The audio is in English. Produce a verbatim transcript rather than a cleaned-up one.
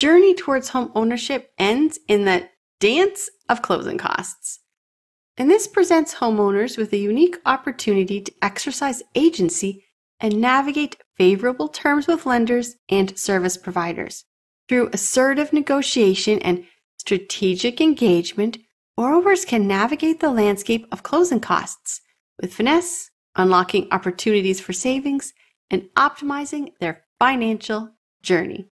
journey towards home ownership ends in the dance of closing costs. And this presents homeowners with a unique opportunity to exercise agency and navigate favorable terms with lenders and service providers. Through assertive negotiation and strategic engagement, borrowers can navigate the landscape of closing costs with finesse, unlocking opportunities for savings, and optimizing their financial journey.